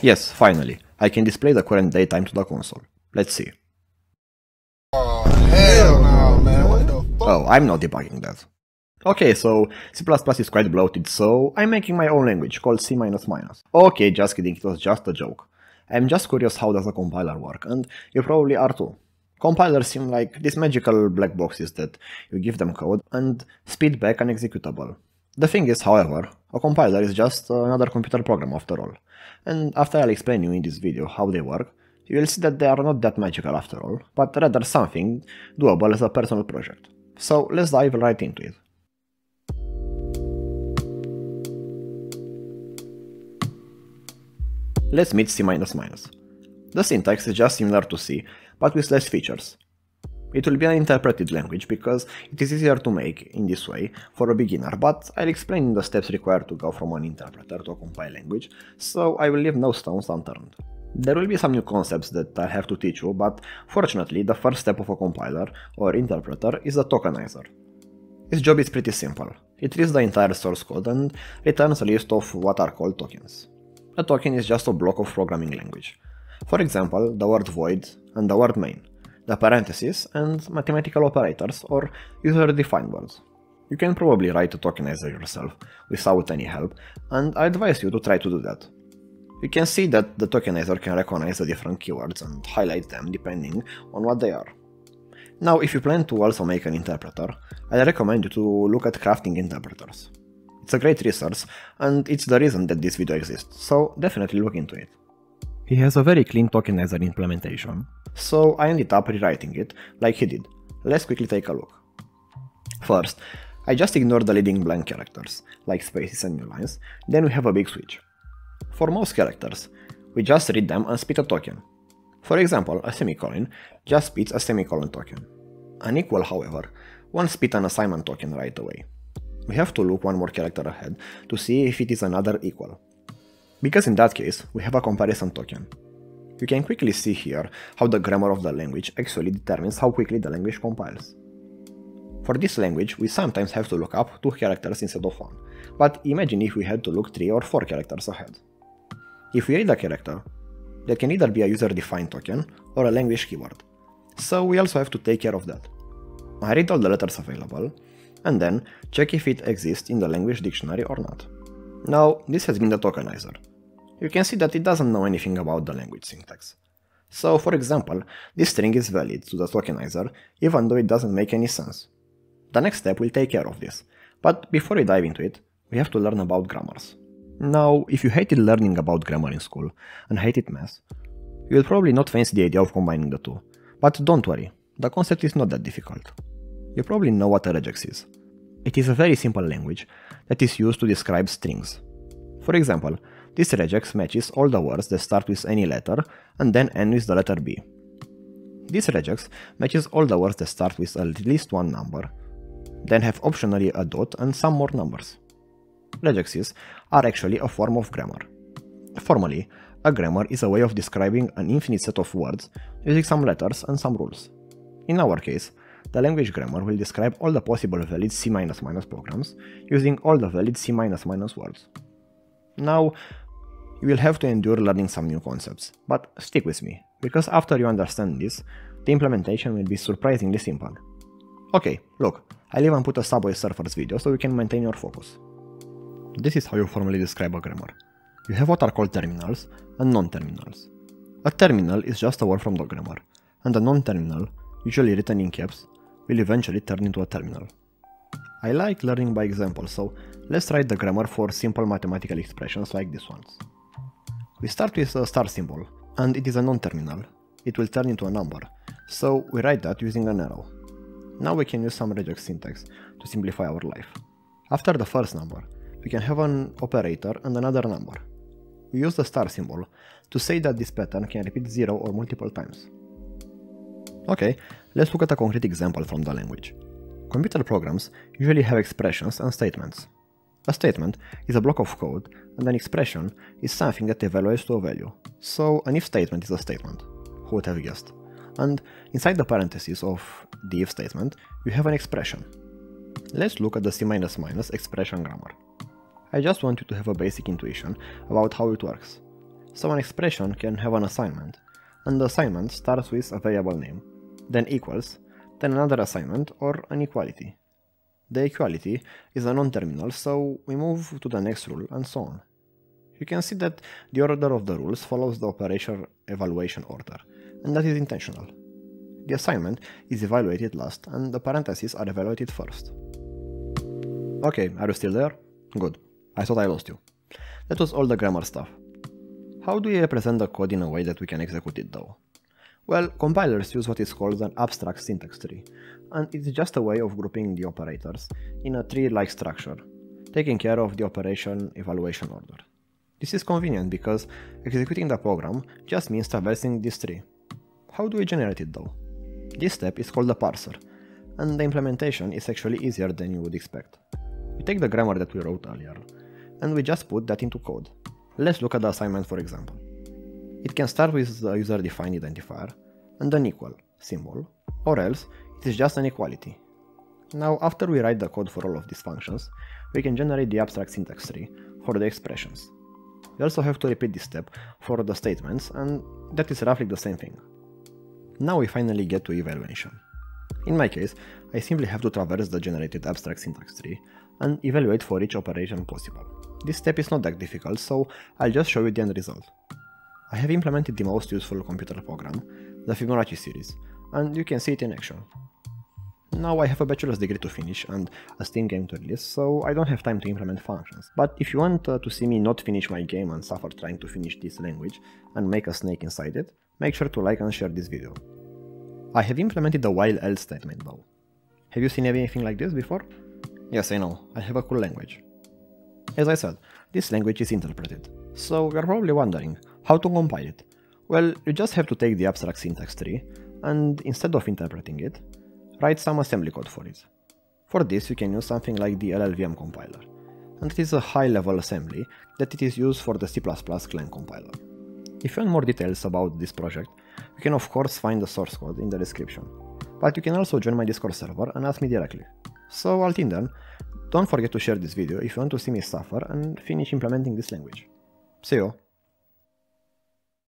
Yes, finally, I can display the current daytime to the console. Let's see. Oh, hell no, man, what the fuck? Oh, I'm not debugging that. Okay, so C++ is quite bloated, so I'm making my own language called C++. Okay, just kidding, it was just a joke. I'm just curious how does the compiler work, and you probably are too. Compilers seem like these magical black boxes that you give them code and speed back an executable. The thing is, however, a compiler is just another computer program after all. And after I'll explain you in this video how they work, you'll see that they are not that magical after all, but rather something doable as a personal project. So let's dive right into it. Let's meet C++. The syntax is just similar to C, but with less features. It will be an interpreted language because it is easier to make in this way for a beginner, but I'll explain the steps required to go from one interpreter to a compiled language, so I will leave no stones unturned. There will be some new concepts that I have to teach you, but fortunately the first step of a compiler or interpreter is a tokenizer. Its job is pretty simple. It reads the entire source code and returns a list of what are called tokens. A token is just a block of programming language. For example, the word void and the word main, the parentheses and mathematical operators or user-defined words. You can probably write a tokenizer yourself without any help, and I advise you to try to do that. You can see that the tokenizer can recognize the different keywords and highlight them depending on what they are. Now, if you plan to also make an interpreter, I recommend you to look at Crafting Interpreters. It's a great resource, and it's the reason that this video exists, so definitely look into it. He has a very clean tokenizer implementation, so I ended up rewriting it like he did. Let's quickly take a look. First, I just ignored the leading blank characters, like spaces and new lines, then we have a big switch. For most characters, we just read them and spit a token. For example, a semicolon just spits a semicolon token. Unequal, however, won't spit an assignment token right away. We have to look one more character ahead to see if it is another equal. Because in that case, we have a comparison token. You can quickly see here how the grammar of the language actually determines how quickly the language compiles. For this language, we sometimes have to look up 2 characters instead of 1, but imagine if we had to look 3 or 4 characters ahead. If we read a character, that can either be a user-defined token or a language keyword, so we also have to take care of that. I read all the letters available, and then check if it exists in the language dictionary or not. Now, this has been the tokenizer. You can see that it doesn't know anything about the language syntax. So, for example, this string is valid to the tokenizer, even though it doesn't make any sense. The next step will take care of this, but before we dive into it, we have to learn about grammars. Now, if you hated learning about grammar in school and hated math, you'll probably not fancy the idea of combining the two. But don't worry, the concept is not that difficult. You probably know what a regex is. It is a very simple language that is used to describe strings. For example, this regex matches all the words that start with any letter and then end with the letter B. This regex matches all the words that start with at least one number, then have optionally a dot and some more numbers. Regexes are actually a form of grammar. Formally, a grammar is a way of describing an infinite set of words using some letters and some rules. In our case, the language grammar will describe all the possible valid C++ programs using all the valid C++ words. Now, you will have to endure learning some new concepts, but stick with me, because after you understand this, the implementation will be surprisingly simple. Okay, look, I'll even put a Subway Surfers video so you can maintain your focus. This is how you formally describe a grammar. You have what are called terminals and non-terminals. A terminal is just a word from the grammar, and a non-terminal, usually written in caps, will eventually turn into a terminal. I like learning by example, so let's write the grammar for simple mathematical expressions like these ones. We start with a star symbol, and it is a non-terminal. It will turn into a number, so we write that using an arrow. Now we can use some regex syntax to simplify our life. After the first number, we can have an operator and another number. We use the star symbol to say that this pattern can repeat 0 or multiple times. Okay, let's look at a concrete example from the language. Computer programs usually have expressions and statements. A statement is a block of code, and an expression is something that evaluates to a value. So an if statement is a statement. Who would have guessed? And inside the parentheses of the if statement, you have an expression. Let's look at the C++ expression grammar. I just want you to have a basic intuition about how it works. So an expression can have an assignment, and the assignment starts with a variable name, then equals, then another assignment or an equality. The equality is a non-terminal, so we move to the next rule and so on. You can see that the order of the rules follows the operation evaluation order, and that is intentional. The assignment is evaluated last, and the parentheses are evaluated first. Okay, are you still there? Good. I thought I lost you. That was all the grammar stuff. How do we represent the code in a way that we can execute it though? Well, compilers use what is called an abstract syntax tree, and it's just a way of grouping the operators in a tree-like structure, taking care of the operation evaluation order. This is convenient because executing the program just means traversing this tree. How do we generate it though? This step is called the parser, and the implementation is actually easier than you would expect. We take the grammar that we wrote earlier, and we just put that into code. Let's look at the assignment for example. It can start with the user-defined identifier, and an equal symbol, or else it is just an equality. Now after we write the code for all of these functions, we can generate the abstract syntax tree for the expressions. We also have to repeat this step for the statements, and that is roughly the same thing. Now we finally get to evaluation. In my case, I simply have to traverse the generated abstract syntax tree and evaluate for each operation possible. This step is not that difficult, so I'll just show you the end result. I have implemented the most useful computer program, the Fibonacci series, and you can see it in action. Now I have a bachelor's degree to finish and a Steam game to release, so I don't have time to implement functions. But if you want to see me not finish my game and suffer trying to finish this language and make a snake inside it, make sure to like and share this video. I have implemented the while else statement though. Have you seen anything like this before? Yes, I know, I have a cool language. As I said, this language is interpreted, so you're probably wondering how to compile it. Well, you just have to take the abstract syntax tree and, instead of interpreting it, write some assembly code for it. For this you can use something like the LLVM compiler, and it is a high-level assembly that it is used for the C++ Clang compiler. If you want more details about this project, you can of course find the source code in the description, but you can also join my Discord server and ask me directly. So until then, don't forget to share this video if you want to see me suffer and finish implementing this language. See you!